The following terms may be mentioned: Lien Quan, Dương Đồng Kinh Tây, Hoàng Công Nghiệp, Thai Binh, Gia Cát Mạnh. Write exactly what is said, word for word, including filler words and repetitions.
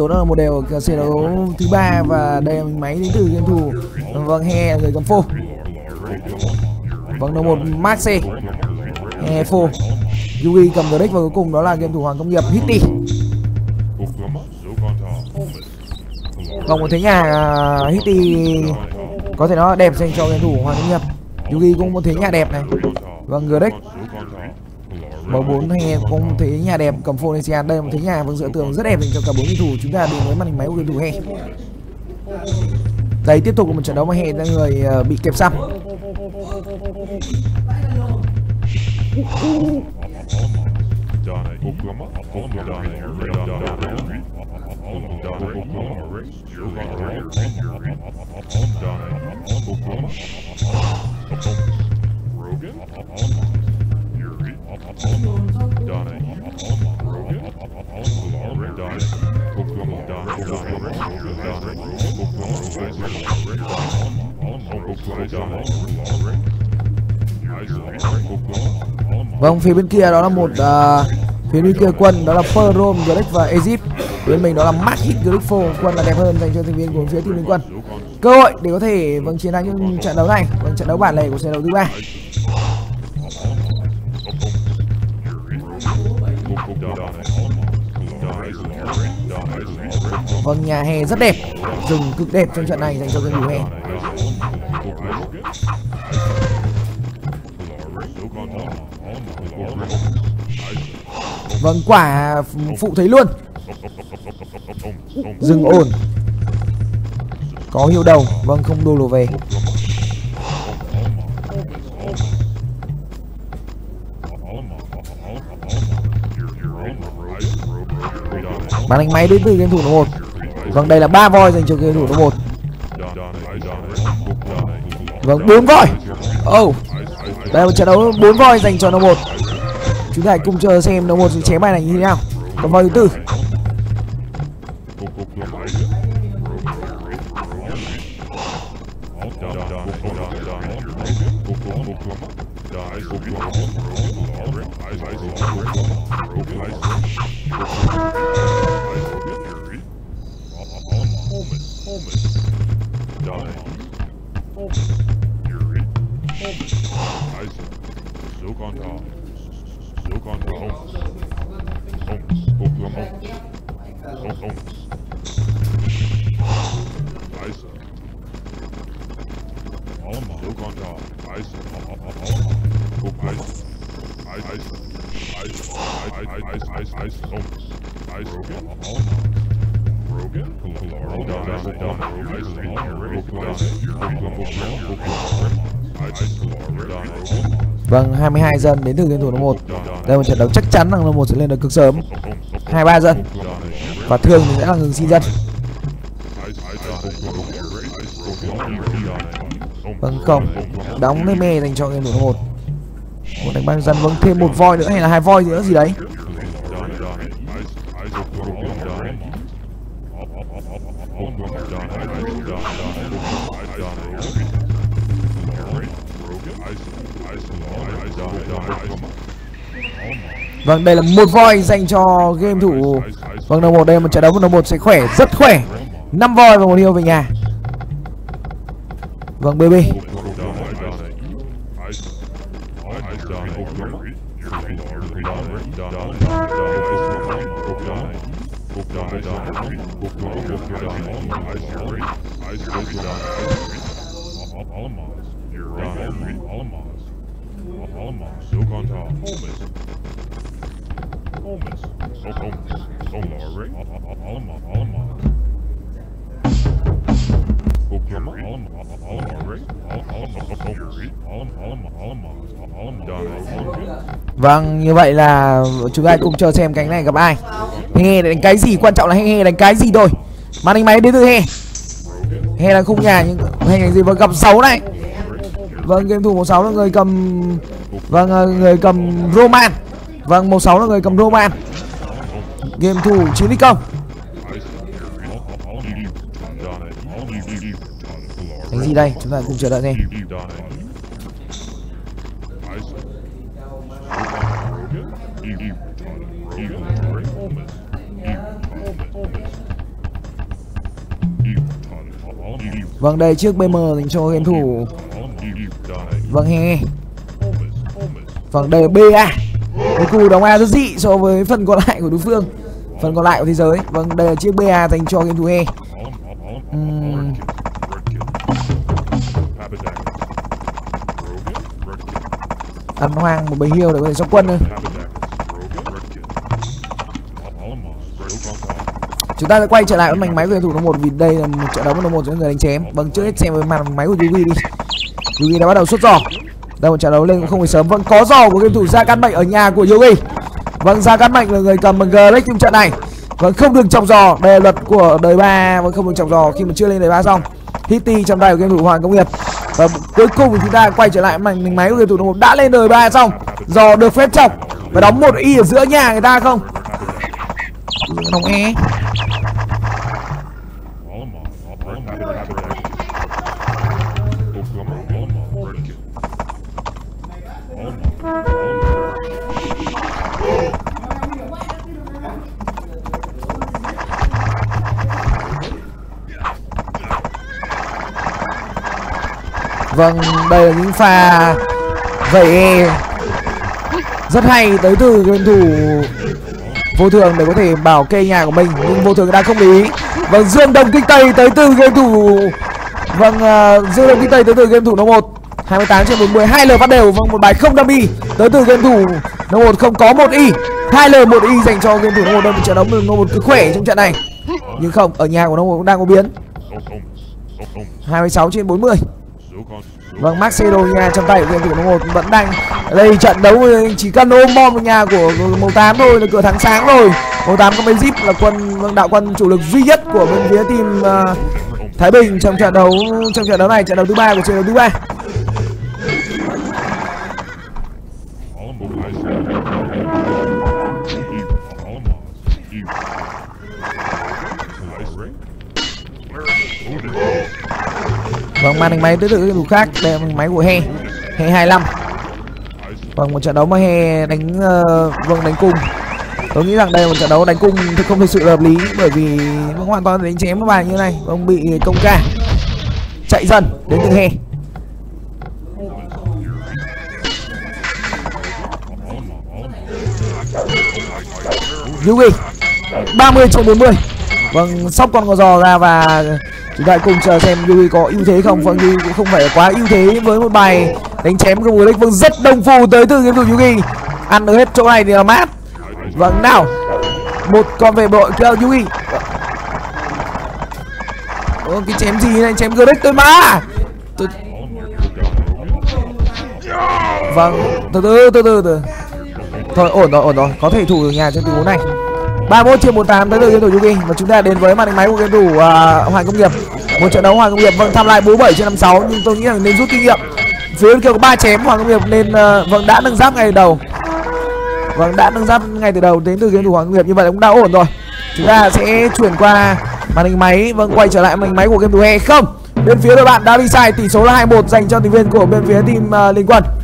số đó là một đều ở sơ đấu thứ ba và đây là máy đến từ game thủ vâng He, người cầm phô vâng đầu một Maxi He phô Yui cầm G-Dex và cuối cùng đó là game thủ Hoàng Công Nghiệp Hitty. Vâng một thế nhà Hitty có thể nó đẹp dành cho game thủ Hoàng Công Nghiệp. Yui cũng một thế nhà đẹp này. Vâng G-Dex em bốn He cũng thế nhà đẹp cầm phô lên xe. Đây là một thế nhà vâng dựa tường rất đẹp dành cho cả bốn game thủ. Chúng ta đến với màn hình máy của game thủ He. Đây tiếp tục là một trận đấu mà He là người bị kẹp xăm. Vâng phía bên kia đó là một uh, phía bên kia quân đó là Pearl, Greg và Egypt. Bên mình đó là Magic Grifo, quân là đẹp hơn dành cho thành viên của phía team Liên Quân. Cơ hội để có thể vâng chiến thắng những trận đấu này, vâng trận đấu bản lề của trận đấu thứ ba. Vâng nhà He rất đẹp, dừng cực đẹp trong trận này dành cho game thủ He. Vâng quả phụ thấy luôn. Dừng ổn. Có hiệu đầu. Vâng không đô lùa về. Màn đánh máy đến từ game thủ một. Vâng đây là ba voi dành cho game thủ một. Vâng bốn voi. Oh. Đây là một trận đấu bốn voi dành cho nó một. Chúng ta hãy cùng chờ xem nó một chém bài này như thế nào. Còn voi thứ tư. Vâng hai mươi hai dân đến từ game thủ một. Đây là một trận đấu chắc chắn rằng là một sẽ lên được cực sớm. Hai mươi ba dân và thường thì sẽ là ngừng xin dân. Vâng không đóng nơi mê dành cho game thủ một. Một đánh ban dân vâng thêm một voi nữa hay là hai voi nữa gì đấy. Vâng đây là một voi dành cho game thủ vâng đầu một. Đây một trận đấu một đầu một sẽ khỏe rất khỏe, năm voi và một hiệu về nhà. Vâng bê bê vâng như vậy là chúng ta cùng chờ xem cánh này gặp ai. He đánh cái gì, quan trọng là He đánh cái gì thôi. Màn hình máy đến từ He. He là khung nhà nhưng He đánh gì, vâng gặp sáu này. Vâng game thủ một sáu là người cầm vâng người cầm Roman. Vâng một sáu là người cầm Roman. Game thủ chín công đánh gì đây, chúng ta cùng chờ đợi xem. Vâng, đây chiếc bê em dành cho game thủ. Vâng he. Vâng, đây là bê a. Cái cú đóng A rất dị so với phần còn lại của đối phương, phần còn lại của thế giới. Vâng, đây là chiếc bê a dành cho game thủ he. uhm. Ăn hoang một bầy hiêu để có thể cho quân thôi. Chúng ta sẽ quay trở lại với mảnh máy của tuyển thủ một, vì đây là một trận đấu của một chúng ta đánh chém. Vâng, trước hết xem với màn máy của Yugi đi. Yugi đã bắt đầu xuất giò. Đây một trận đấu lên cũng không phải sớm. Vẫn có giò của game thủ Gia Cát Mạnh ở nhà của Yugi. Vâng, Gia Cát Mạnh là người cầm bằng G-Lex trong trận này. Vâng, không được chọc giò, đây là luật của đời ba. Vẫn không được chọc giò khi mà chưa lên đời ba xong. Hitty trong tay của game thủ Hoàng Công Nghiệp. Và cuối cùng chúng ta quay trở lại mảnh máy của game thủ một đã lên đời ba xong. Giò được phép chọc và đóng một y ở giữa nhà người ta không. Đóng e. Vâng, đây là những pha vậy rất hay tới từ game thủ Vô Thường để có thể bảo kê nhà của mình, nhưng Vô Thường đã không để ý. Vâng, Dương Đồng Kinh Tây tới từ game thủ. Vâng, uh, Dương Đồng Kinh Tây tới từ game thủ nó một. Hai mươi tám trên bốn mươi, hai lờ phát đều. Vâng, một bài không đâm y tới từ game thủ nó một, không có một y. Hai lờ một y dành cho game thủ nó một. Đâm trận đấu nó một cứ khỏe trong trận này, nhưng không, ở nhà của nó một cũng đang có biến. Hai mươi sáu trên bốn mươi. Vâng, Maxedo nhà trong tay của game thủ nó một vẫn đang đây trận đấu, chỉ cần ôm bom nhà của màu tám thôi là cửa thắng sáng rồi. Màu tám có mấy zip là quân đạo quân chủ lực duy nhất của bên phía team uh, Thái Bình trong trận đấu trong trận đấu này, trận đấu thứ ba của trận đấu thứ ba. Vâng, màn hình máy tới từ cái thủ khác, đây là máy của He, He hai mươi lăm. Vâng, một trận đấu mà He đánh uh, vâng đánh cung. Tôi nghĩ rằng đây là một trận đấu đánh cung thì không thực sự hợp lý, bởi vì nó hoàn toàn đánh chém với bài như này. Ông bị công ca chạy dần đến từ He. Yugi ba mươi trên bốn mươi. Vâng, sóc con có giò ra và chúng ta cùng chờ xem Yugi có ưu thế không. Vâng, Yugi cũng không phải quá ưu thế với một bài đánh chém của Bullick. Vâng, rất đông phù tới từ game thủ Yugi. Ăn được hết chỗ này thì là mát. Vâng, nào một con về đội kia Yugi. Ôi, cái chém gì này, chém Bullick tôi mà tôi... Vâng, từ từ từ từ từ thôi, ổn rồi, ổn rồi, có thể thủ được nhà trong tình huống này. Ba mươi mốt trên bốn mươi tám tới từ game thủ Yugi. Và chúng ta đến với màn hình máy của game thủ uh, Hoàng Công Nghiệp. Một trận đấu Hoàng Công Nghiệp vâng tham lại bốn mươi bảy trên năm mươi sáu, nhưng tôi nghĩ rằng nên rút kinh nghiệm. Phía bên kia có ba chém Hoàng Công Nghiệp nên uh, vâng đã nâng giáp ngay từ đầu. Vâng, đã nâng giáp ngay từ đầu đến từ game thủ Hoàng Công Nghiệp, như vậy cũng đã ổn rồi. Chúng ta sẽ chuyển qua màn hình máy, vâng quay trở lại màn hình máy của game thủ He. Không, bên phía đội bạn đã đi sai, tỷ số là hai một dành cho thành viên của bên phía team uh, Lien Quan.